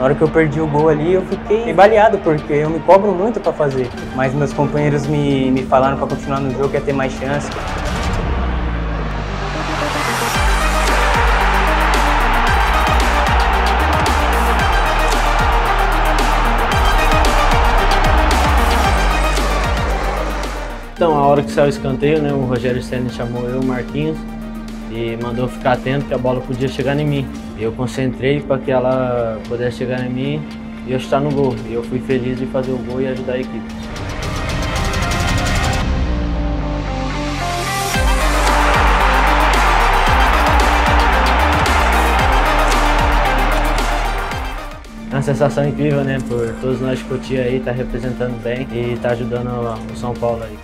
Na hora que eu perdi o gol ali, eu fiquei baleado, porque eu me cobro muito para fazer. Mas meus companheiros me falaram para continuar no jogo, que ia ter mais chance. Então, a hora que saiu o escanteio, né, o Rogério Ceni chamou eu, o Marquinhos, e mandou ficar atento que a bola podia chegar em mim. Eu concentrei para que ela pudesse chegar em mim e eu estar no gol. E eu fui feliz de fazer o gol e ajudar a equipe. É uma sensação incrível, né, por todos nós de Cotia aí, tá representando bem e tá ajudando o São Paulo aí.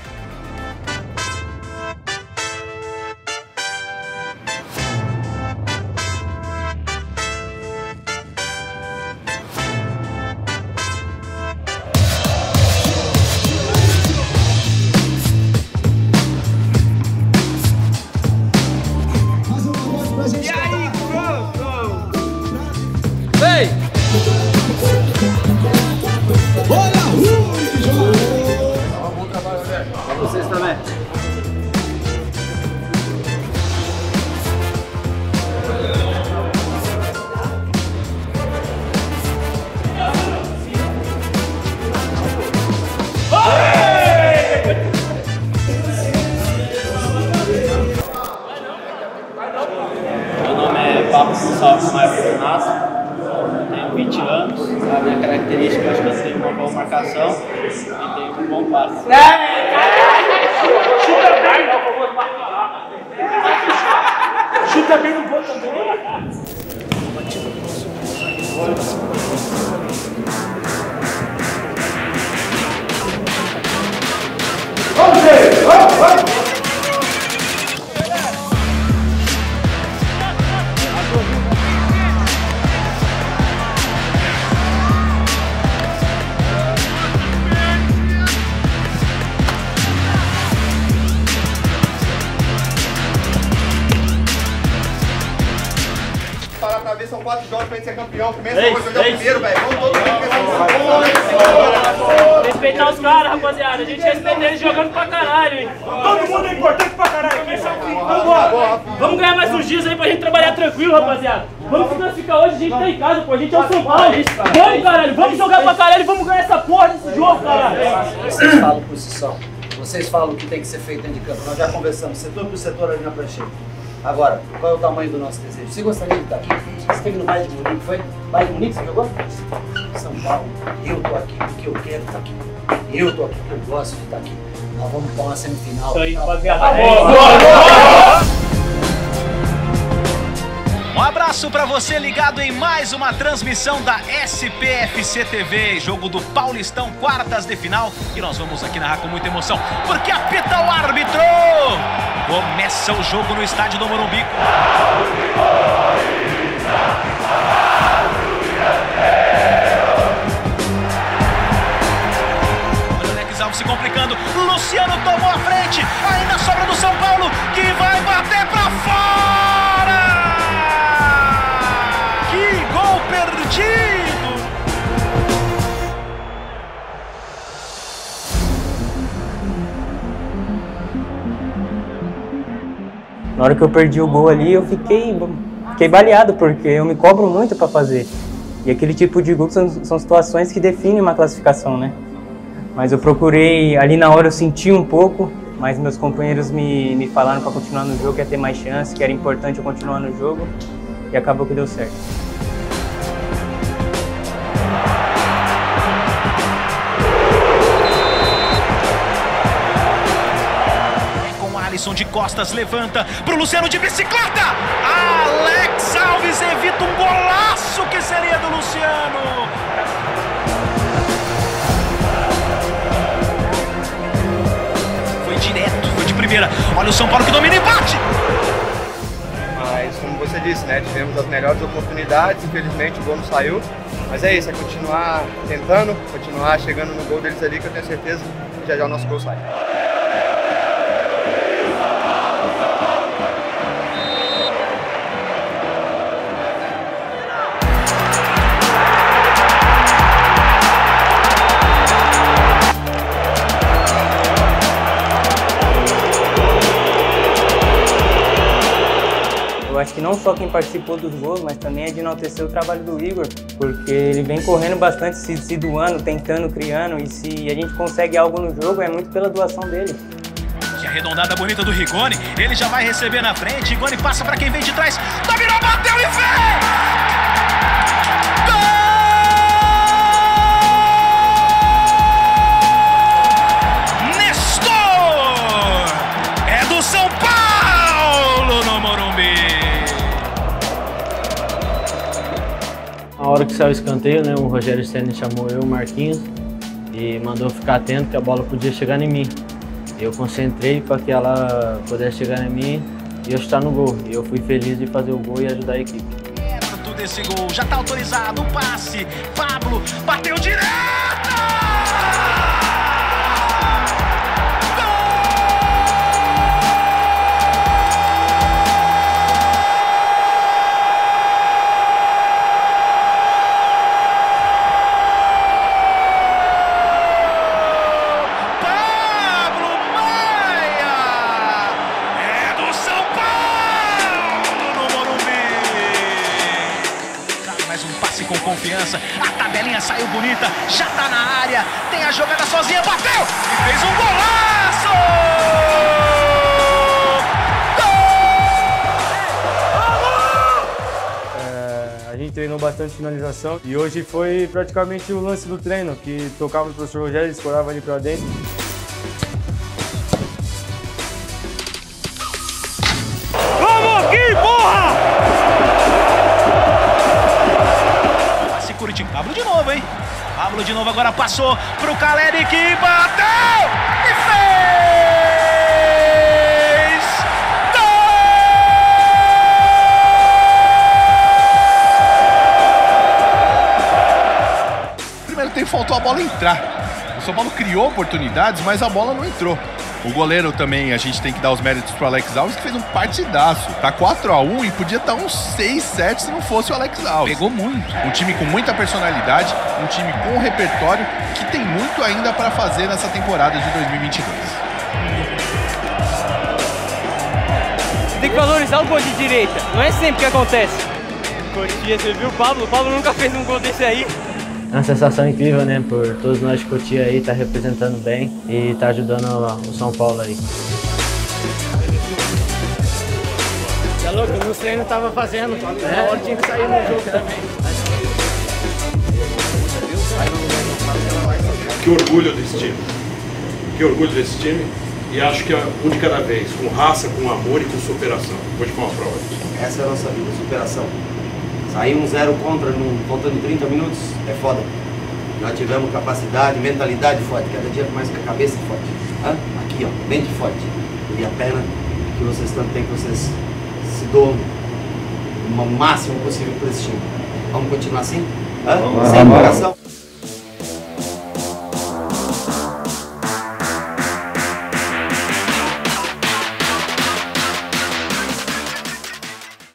São 4 jogos pra gente ser campeão. Primeiro, ei, vamos jogar primeiro, velho. Vamos todo mundo pensar. Respeitar os caras, rapaziada. A gente respeita eles jogando pra caralho, hein. Todo mundo é importante pra caralho. Vamos ganhar mais uns dias aí pra gente trabalhar tranquilo, rapaziada. Vamos descansar hoje, a gente tá em casa, pô. A gente é o São Paulo. Vamos, caralho. Vamos jogar pra caralho e vamos ganhar essa porra desse jogo, caralho. Vocês falam posição. Vocês falam o que tem que ser feito dentro de campo. Nós já conversamos, setor por setor ali na prancheta. Agora, qual é o tamanho do nosso desejo? Você gostaria de estar aqui? Você esteve no Bayern de Munique, foi? Bayern de Munique, você jogou? São Paulo, eu tô aqui porque eu quero estar aqui. Eu tô aqui porque eu gosto de estar aqui. Nós vamos para uma semifinal. Isso aí, rapaziada. Um abraço para você ligado em mais uma transmissão da SPFC TV, jogo do Paulistão, quartas de final, e nós vamos aqui narrar com muita emoção, porque apita o árbitro! Começa o jogo no estádio do Morumbi. Alex Alves se complicando, Luciano tomou a frente, ainda sobra do São Paulo, que vai bater para fora! Na hora que eu perdi o gol ali, eu fiquei baleado, porque eu me cobro muito para fazer. E aquele tipo de gol são situações que definem uma classificação, né? Mas eu procurei, ali na hora eu senti um pouco, mas meus companheiros me falaram para continuar no jogo, que ia ter mais chance, que era importante eu continuar no jogo, e acabou que deu certo. De costas, levanta pro Luciano de bicicleta. Alex Alves evita um golaço que seria do Luciano. Foi direto, foi de primeira. Olha o São Paulo que domina e bate. Mas como você disse, né, tivemos as melhores oportunidades, infelizmente o gol não saiu. Mas é isso, é continuar tentando, continuar chegando no gol deles ali, que eu tenho certeza que já já o nosso gol sai. Acho que não só quem participou dos gols, mas também é de enaltecer o trabalho do Igor, porque ele vem correndo bastante, se doando, tentando, criando, e se a gente consegue algo no jogo é muito pela doação dele. Que arredondada bonita do Rigoni, ele já vai receber na frente, Rigoni passa para quem vem de trás, dominou, bateu e fez! São Paulo no Morumbi. Na hora que saiu o escanteio, né, o Rogério Ceni chamou eu, o Marquinhos, e mandou ficar atento que a bola podia chegar em mim. Eu concentrei para que ela pudesse chegar em mim e eu estar no gol. E eu fui feliz de fazer o gol e ajudar a equipe. Tudo esse gol, já está autorizado o passe. Pablo bateu direto! Com confiança, a tabelinha saiu bonita, já tá na área, tem a jogada sozinha, bateu e fez um golaço! A gente treinou bastante finalização e hoje foi praticamente o lance do treino, que tocava o professor Rogério, ele escorava ali pra dentro. Pablo de novo, hein? Pablo de novo, agora passou pro Calleri que bateu e fez! Gol! Primeiro tempo faltou a bola entrar. O São Paulo criou oportunidades, mas a bola não entrou. O goleiro também, a gente tem que dar os méritos pro Alex Alves, que fez um partidaço. Tá 4 a 1 e podia estar um 6-7 se não fosse o Alex Alves. Pegou muito. Um time com muita personalidade, um time com repertório, que tem muito ainda para fazer nessa temporada de 2022. Tem que valorizar o gol de direita, não é sempre que acontece. Cotia, você viu o Pablo? O Pablo nunca fez um gol desse aí. É uma sensação incrível, né, por todos nós de Cotia aí, tá representando bem e tá ajudando o São Paulo aí. Tá louco, o Luciano tava fazendo, na hora tinha que sair no jogo também. Que orgulho desse time, que orgulho desse time, e acho que é um de cada vez, com raça, com amor e com superação. Vou te pôr uma prova. Essa é a nossa vida, superação. Aí 1-0 contra, faltando 30 minutos, é foda. Nós tivemos capacidade, mentalidade forte, cada dia mais com a cabeça forte. Hã? Aqui, ó, mente forte. E a perna que vocês tanto têm, que vocês se doam o máximo possível para esse time. Vamos continuar assim? Hã? Sem coração.